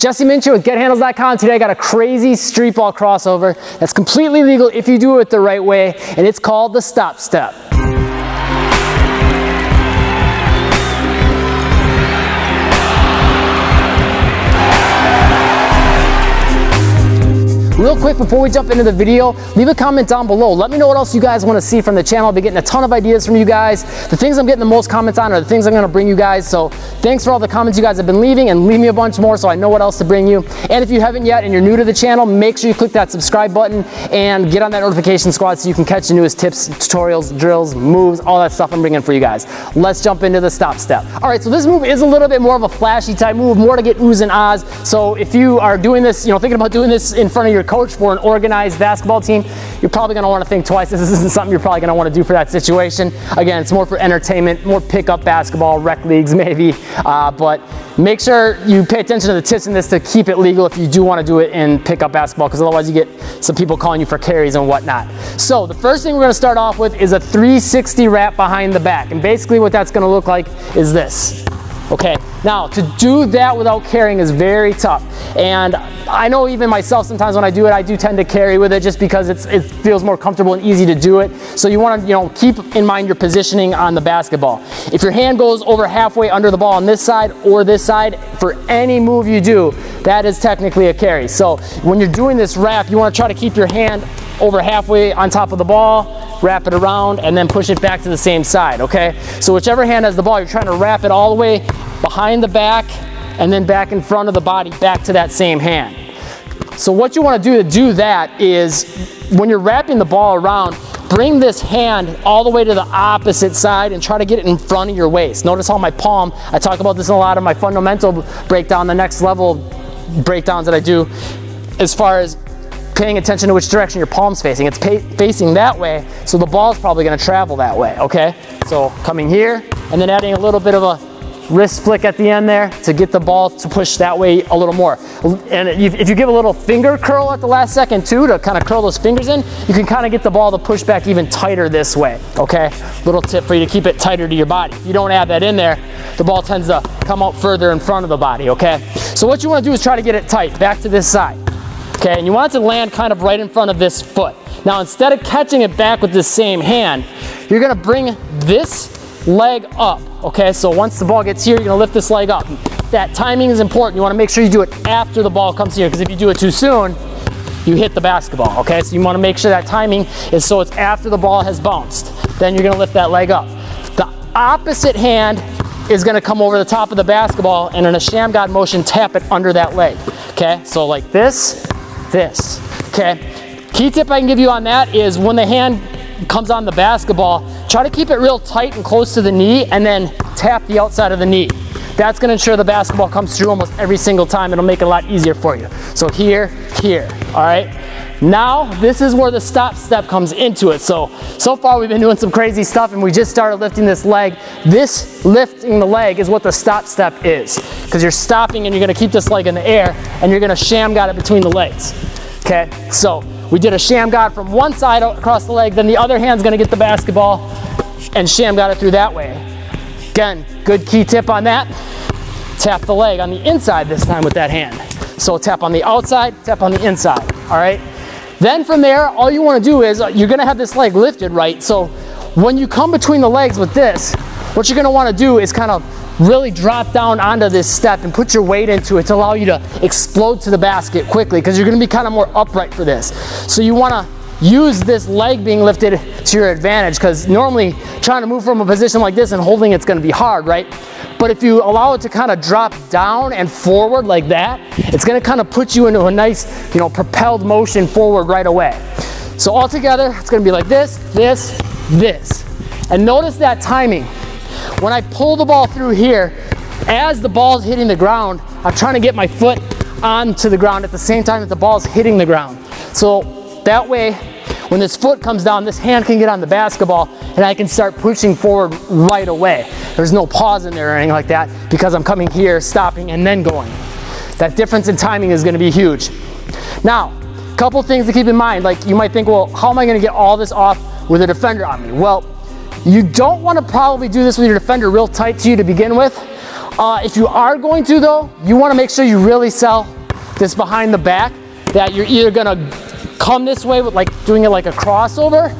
Jesse Mincher with GetHandles.com. Today I got a crazy street ball crossover that's completely legal if you do it the right way, and it's called the Stop Step. Real quick before we jump into the video, leave a comment down below. Let me know what else you guys want to see from the channel. I'll be getting a ton of ideas from you guys. The things I'm getting the most comments on are the things I'm going to bring you guys. So thanks for all the comments you guys have been leaving, and leave me a bunch more so I know what else to bring you. And if you haven't yet and you're new to the channel, make sure you click that subscribe button and get on that notification squad so you can catch the newest tips, tutorials, drills, moves, all that stuff I'm bringing for you guys. Let's jump into the Stop Step. All right, so this move is a little bit more of a flashy type move, more to get oohs and ahs. So if you are doing this, you know, thinking about doing this in front of your coach for an organized basketball team, you're probably going to want to think twice. This isn't something you're probably going to want to do for that situation. Again, it's more for entertainment, more pickup basketball, rec leagues maybe, but make sure you pay attention to the tips in this to keep it legal if you do want to do it in pickup basketball, because otherwise you get some people calling you for carries and whatnot. So the first thing we're going to start off with is a 360 wrap behind the back, and basically what that's going to look like is this. Okay, now to do that without carrying is very tough, and I know even myself sometimes when I do it, I do tend to carry with it just because it feels more comfortable and easy to do it. So you want to, you know, keep in mind your positioning on the basketball. If your hand goes over halfway under the ball on this side or this side for any move you do, that is technically a carry. So when you're doing this wrap, you want to try to keep your hand over halfway on top of the ball, wrap it around, and then push it back to the same side, okay? So whichever hand has the ball, you're trying to wrap it all the way behind the back and then back in front of the body, back to that same hand. So what you want to do that is, when you're wrapping the ball around, bring this hand all the way to the opposite side and try to get it in front of your waist. Notice how my palm, I talk about this in a lot of my fundamental breakdown, the next level breakdowns that I do, as far as paying attention to which direction your palm's facing. It's facing that way, so the ball's probably going to travel that way, okay? So coming here and then adding a little bit of a wrist flick at the end there to get the ball to push that way a little more. And if you give a little finger curl at the last second too, to kind of curl those fingers in, you can kind of get the ball to push back even tighter this way, okay? Little tip for you to keep it tighter to your body. If you don't add that in there, the ball tends to come out further in front of the body, okay? So what you want to do is try to get it tight, back to this side. Okay, and you want it to land kind of right in front of this foot. Now, instead of catching it back with this same hand, you're gonna bring this leg up, okay? So once the ball gets here, you're gonna lift this leg up. That timing is important. You wanna make sure you do it after the ball comes here, because if you do it too soon, you hit the basketball, okay? So you wanna make sure that timing is so it's after the ball has bounced. Then you're gonna lift that leg up. The opposite hand is gonna come over the top of the basketball and in a sham god motion, tap it under that leg, okay? So like this, okay? Key tip I can give you on that is when the hand comes on the basketball, try to keep it real tight and close to the knee and then tap the outside of the knee. That's gonna ensure the basketball comes through almost every single time. It'll make it a lot easier for you. So here, all right? Now, this is where the Stop Step comes into it. So far we've been doing some crazy stuff and we just started lifting this leg. This lifting the leg is what the Stop Step is, because you're stopping and you're gonna keep this leg in the air and you're gonna sham god it between the legs, okay? So we did a sham god from one side across the leg, then the other hand's gonna get the basketball and sham god it through that way. Again, good key tip on that, tap the leg on the inside this time with that hand. So tap on the outside, tap on the inside, all right? Then from there, all you wanna do is, you're gonna have this leg lifted, right? So when you come between the legs with this, what you're gonna wanna do is kind of really drop down onto this step and put your weight into it to allow you to explode to the basket quickly, because you're gonna be kind of more upright for this. So you wanna use this leg being lifted to your advantage, because normally trying to move from a position like this and holding it's gonna be hard, right? But if you allow it to kind of drop down and forward like that, it's gonna kind of put you into a nice, you know, propelled motion forward right away. So all together, it's gonna be like this. And notice that timing. When I pull the ball through here, as the ball's hitting the ground, I'm trying to get my foot onto the ground at the same time that the ball's hitting the ground. So that way, when this foot comes down, this hand can get on the basketball and I can start pushing forward right away. There's no pause in there or anything like that because I'm coming here, stopping, and then going. That difference in timing is gonna be huge. Now, a couple things to keep in mind. Like, you might think, well, how am I gonna get all this off with a defender on me? Well, you don't wanna probably do this with your defender real tight to you to begin with If you are going to though, you want to make sure you really sell this behind the back, that you're either gonna come this way with like doing it like a crossover,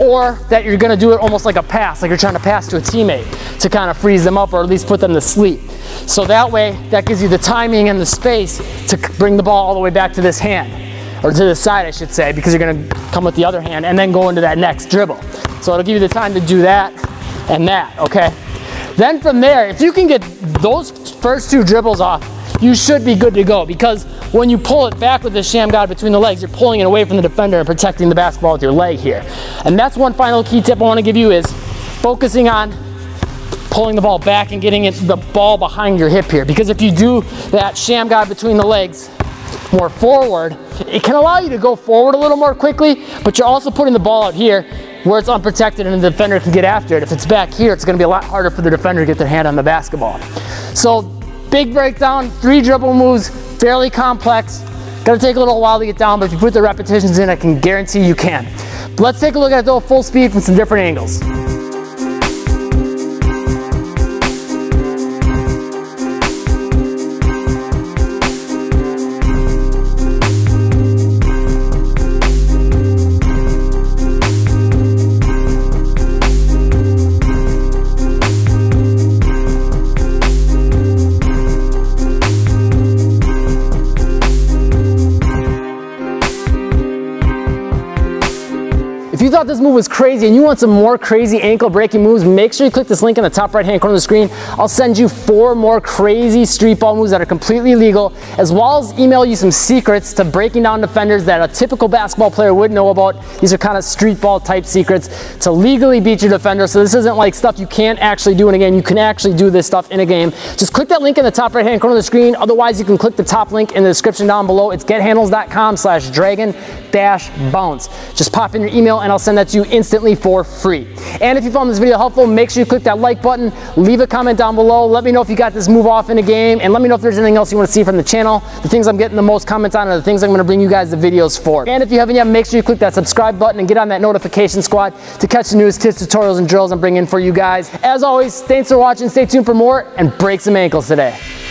or that you're gonna do it almost like a pass, like you're trying to pass to a teammate to kind of freeze them up or at least put them to sleep. So that way, that gives you the timing and the space to bring the ball all the way back to this hand, or to the side I should say, because you're gonna come with the other hand and then go into that next dribble. So it'll give you the time to do that and that, okay? Then from there, if you can get those first two dribbles off, you should be good to go, because when you pull it back with the sham guard between the legs, you're pulling it away from the defender and protecting the basketball with your leg here. And that's one final key tip I want to give you, is focusing on pulling the ball back and getting it, the ball behind your hip here, because if you do that sham guard between the legs more forward, it can allow you to go forward a little more quickly, but you're also putting the ball out here where it's unprotected and the defender can get after it. If it's back here, it's going to be a lot harder for the defender to get their hand on the basketball. So big breakdown, 3 dribble moves, fairly complex. Gonna take a little while to get down, but if you put the repetitions in, I can guarantee you can. But let's take a look at it though, full speed from some different angles. If you thought this move was crazy and you want some more crazy ankle breaking moves, make sure you click this link in the top right hand corner of the screen. I'll send you 4 more crazy street ball moves that are completely legal, as well as email you some secrets to breaking down defenders that a typical basketball player would know about. These are kind of street ball type secrets to legally beat your defender. So this isn't like stuff you can't actually do in a game. You can actually do this stuff in a game. Just click that link in the top right hand corner of the screen. Otherwise, you can click the top link in the description down below. It's GetHandles.com/dragon-bounce. Just pop in your email and I'll send that to you instantly for free. And if you found this video helpful, make sure you click that like button, leave a comment down below, let me know if you got this move off in a game, and let me know if there's anything else you want to see from the channel. The things I'm getting the most comments on are the things I'm going to bring you guys the videos for. And if you haven't yet, make sure you click that subscribe button and get on that notification squad to catch the newest tips, tutorials, and drills I'm bringing for you guys. As always, thanks for watching, stay tuned for more, and break some ankles today.